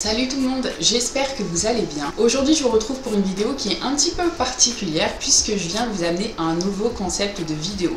Salut tout le monde, j'espère que vous allez bien. Aujourd'hui je vous retrouve pour une vidéo qui est un petit peu particulière puisque je viens vous amener un nouveau concept de vidéo.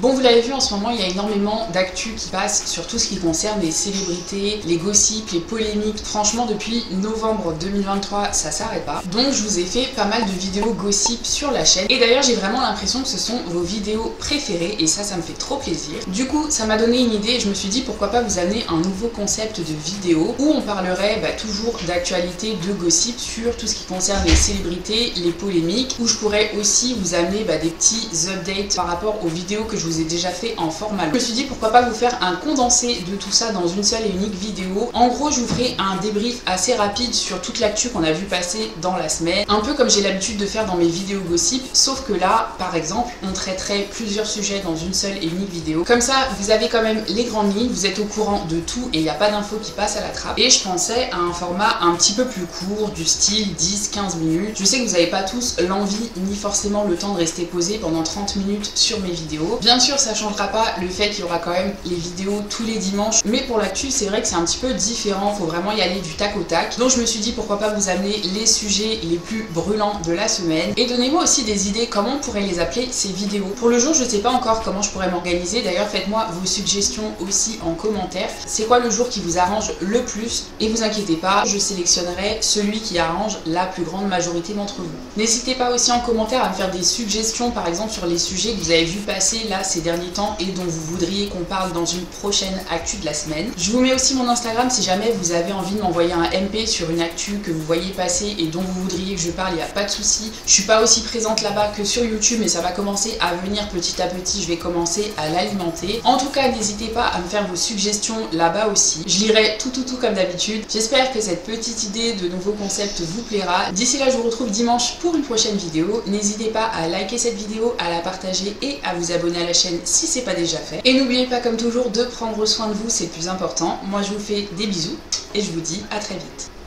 Bon, vous l'avez vu, en ce moment il y a énormément d'actu qui passe sur tout ce qui concerne les célébrités, les gossips, les polémiques. Franchement, depuis novembre 2023 ça s'arrête pas, donc je vous ai fait pas mal de vidéos gossip sur la chaîne et d'ailleurs j'ai vraiment l'impression que ce sont vos vidéos préférées et ça me fait trop plaisir. Du coup ça m'a donné une idée et je me suis dit pourquoi pas vous amener un nouveau concept de vidéo où on parlerait toujours d'actualité, de gossip sur tout ce qui concerne les célébrités, les polémiques, où je pourrais aussi vous amener des petits updates par rapport aux vidéos que je vous ai déjà fait en format long. Je me suis dit pourquoi pas vous faire un condensé de tout ça dans une seule et unique vidéo. En gros je vous ferai un débrief assez rapide sur toute l'actu qu'on a vu passer dans la semaine, un peu comme j'ai l'habitude de faire dans mes vidéos gossip, sauf que là par exemple on traiterait plusieurs sujets dans une seule et unique vidéo. Comme ça vous avez quand même les grandes lignes, vous êtes au courant de tout et il n'y a pas d'infos qui passent à la trappe. Et je pensais à un format un petit peu plus court, du style 10-15 minutes. Je sais que vous n'avez pas tous l'envie ni forcément le temps de rester posé pendant 30 minutes sur mes vidéos. Bien sûr ça changera pas le fait qu'il y aura quand même les vidéos tous les dimanches, mais pour l'actu c'est vrai que c'est un petit peu différent, faut vraiment y aller du tac au tac. Donc je me suis dit pourquoi pas vous amener les sujets les plus brûlants de la semaine et donnez-moi aussi des idées comment on pourrait les appeler ces vidéos. Pour le jour je sais pas encore comment je pourrais m'organiser, d'ailleurs faites-moi vos suggestions aussi en commentaire. C'est quoi le jour qui vous arrange le plus? Et vous inquiétez pas, je sélectionnerai celui qui arrange la plus grande majorité d'entre vous. N'hésitez pas aussi en commentaire à me faire des suggestions par exemple sur les sujets que vous avez vu passer là ces derniers temps et dont vous voudriez qu'on parle dans une prochaine actu de la semaine. Je vous mets aussi mon Instagram si jamais vous avez envie de m'envoyer un MP sur une actu que vous voyez passer et dont vous voudriez que je parle, il n'y a pas de souci. Je suis pas aussi présente là-bas que sur YouTube mais ça va commencer à venir petit à petit, je vais commencer à l'alimenter. En tout cas n'hésitez pas à me faire vos suggestions là-bas aussi. Je lirai tout comme d'habitude. J'espère que cette petite idée de nouveau concept vous plaira. D'ici là je vous retrouve dimanche pour une prochaine vidéo. N'hésitez pas à liker cette vidéo, à la partager et à vous abonner à la chaîne si c'est pas déjà fait. Et n'oubliez pas comme toujours de prendre soin de vous, c'est le plus important. Moi je vous fais des bisous et je vous dis à très vite.